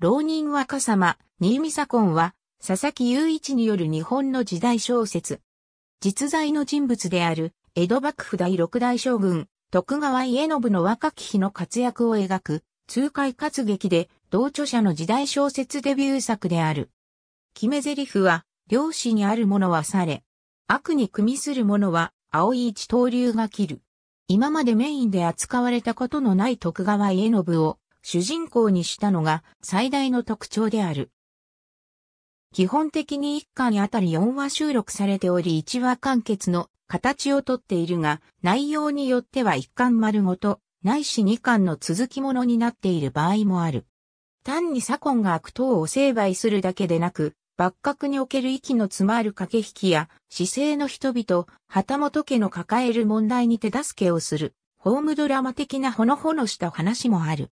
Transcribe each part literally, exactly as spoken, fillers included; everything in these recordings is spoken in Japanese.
浪人若様、新見左近は、佐々木祐一による日本の時代小説。実在の人物である、江戸幕府第六代将軍、徳川家宣の若き日の活躍を描く、痛快かつ劇で、同著者の時代小説デビュー作である。決め台詞は、猟師にあるものはされ、悪に組みするものは、青い一刀流が切る。今までメインで扱われたことのない徳川家宣を、主人公にしたのが最大の特徴である。基本的にいっかにあたりよんわ収録されておりいちわ完結の形をとっているが、内容によってはいっかん丸ごと、ないしにかんの続きものになっている場合もある。単に左近が悪党を成敗するだけでなく、幕閣における息の詰まる駆け引きや、市井の人々、旗本家の抱える問題に手助けをする、ホームドラマ的なほのほのした話もある。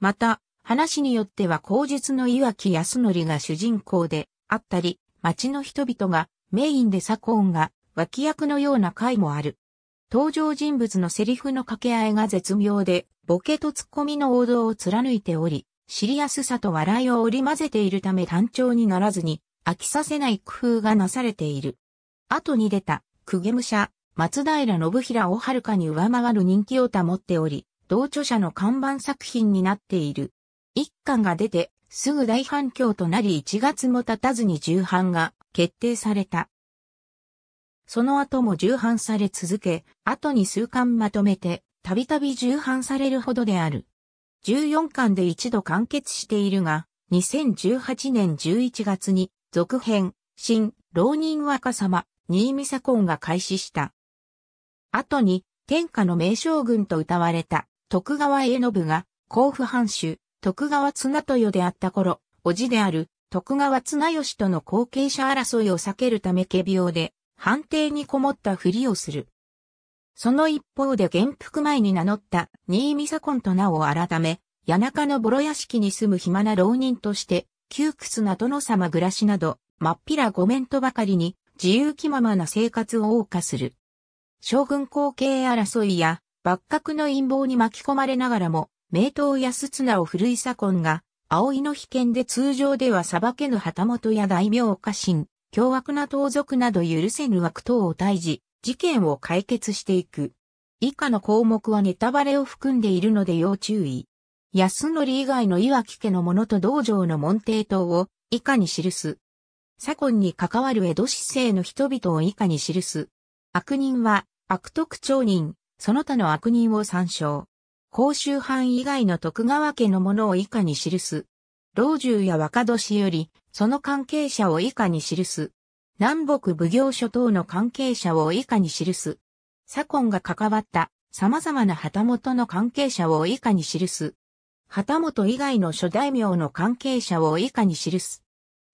また、話によっては口述の岩木康則が主人公であったり、町の人々がメインで左近が脇役のような回もある。登場人物のセリフの掛け合いが絶妙で、ボケとツッコミの王道を貫いており、シリアスさと笑いを織り交ぜているため単調にならずに飽きさせない工夫がなされている。後に出た、公家武者、松平信平をはるかに上回る人気を保っており、同著者の看板作品になっている。一巻が出て、すぐ大反響となりいちがつも経たずに重版が決定された。その後も重版され続け、後に数巻まとめて、たびたび重版されるほどである。じゅうよんかんで一度完結しているが、にせんじゅうはちねんじゅういちがつに、続編、新、浪人若様、新見左近が開始した。後に、天下の名将軍と謳われた。徳川家宣が、甲府藩主、徳川綱豊であった頃、叔父である、徳川綱吉との後継者争いを避けるため仮病で、藩邸にこもったふりをする。その一方で元服前に名乗った、新見左近と名を改め、谷中のボロ屋敷に住む暇な浪人として、窮屈な殿様暮らしなど、まっぴらご面とばかりに、自由気ままな生活を謳歌する。将軍後継争いや、幕閣の陰謀に巻き込まれながらも、名刀安綱を振るい左近が、葵の被験で通常では裁けぬ旗本や大名家臣、凶悪な盗賊など許せぬ悪党を退治、事件を解決していく。以下の項目はネタバレを含んでいるので要注意。安則以外の岩木家の者と道場の門弟等を以下に記す。左近に関わる江戸市井の人々を以下に記す。悪人は悪徳町人。その他の悪人を参照。甲州藩以外の徳川家の者を以下に記す。老中や若年より、その関係者を以下に記す。南北奉行所等の関係者を以下に記す。左近が関わった様々な旗本の関係者を以下に記す。旗本以外の諸大名の関係者を以下に記す。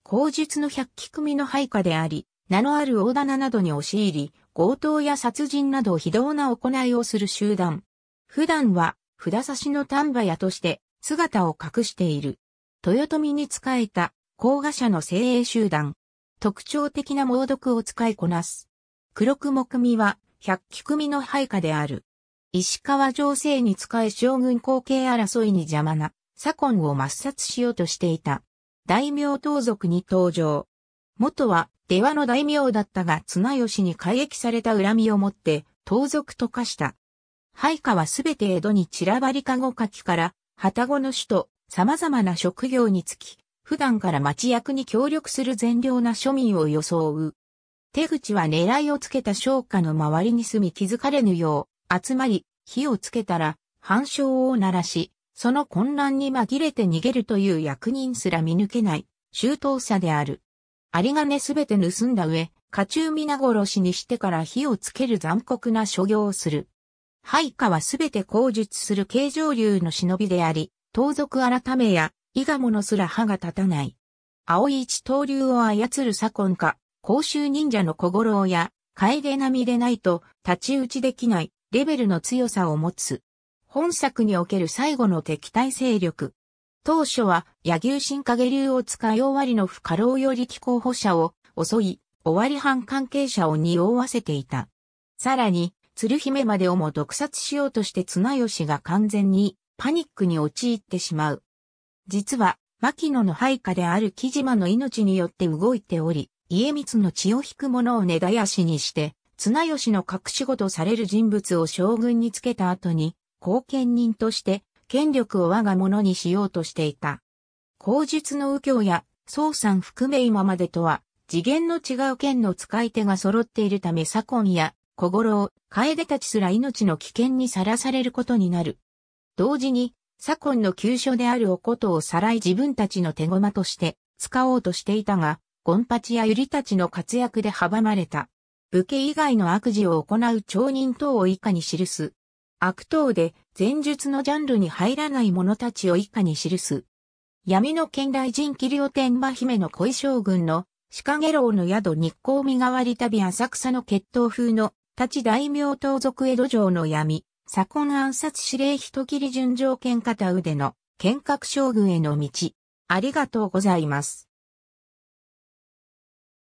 口述の百鬼組の配下であり、名のある大店などに押し入り、強盗や殺人など非道な行いをする集団。普段は札差しの丹波屋として姿を隠している。豊臣に仕えた高賀社の精鋭集団。特徴的な猛毒を使いこなす。黒雲組は百鬼組の配下である。石川情勢に仕え将軍後継争いに邪魔な左近を抹殺しようとしていた。大名盗賊に登場。元は出羽の大名だったが綱吉に改易された恨みを持って盗賊と化した。配下はすべて江戸に散らばり籠かきから、旅籠の主と様々な職業につき、普段から町役に協力する善良な庶民を装う。手口は狙いをつけた商家の周りに住み気づかれぬよう、集まり、火をつけたら、反鐘を鳴らし、その混乱に紛れて逃げるという役人すら見抜けない、周到さである。有金すべて盗んだ上、家中皆殺しにしてから火をつける残酷な所業をする。配下はすべて口述する軽上流の忍びであり、盗賊改めや、伊賀者すら歯が立たない。青い一刀流を操る左近か、甲州忍者の小五郎や、楓並みでないと、立ち打ちできない、レベルの強さを持つ。本作における最後の敵対勢力。当初は、柳生新影流を使い終わりの不可労より立候補者を襲い、尾張藩関係者を匂わせていた。さらに、鶴姫までをも毒殺しようとして綱吉が完全にパニックに陥ってしまう。実は、牧野の配下である木島の命によって動いており、家光の血を引く者を根絶やしにして、綱吉の隠し子とされる人物を将軍につけた後に、後見人として、権力を我がものにしようとしていた。後述の右京や、曹参含め今までとは、次元の違う剣の使い手が揃っているため左近や、小五郎、楓たちすら命の危険にさらされることになる。同時に、左近の急所であるおことをさらい自分たちの手駒として、使おうとしていたが、権八や百合たちの活躍で阻まれた。武家以外の悪事を行う町人等を以下に記す。悪党で前述のジャンルに入らない者たちを以下に記す。闇の剣雷神器領天馬姫の恋将軍の鹿下郎の宿日光見代わり旅浅草の決闘風の立ち大名盗賊江戸城の闇、左近暗殺指令人斬り純情剣片腕の剣閣将軍への道。ありがとうございます。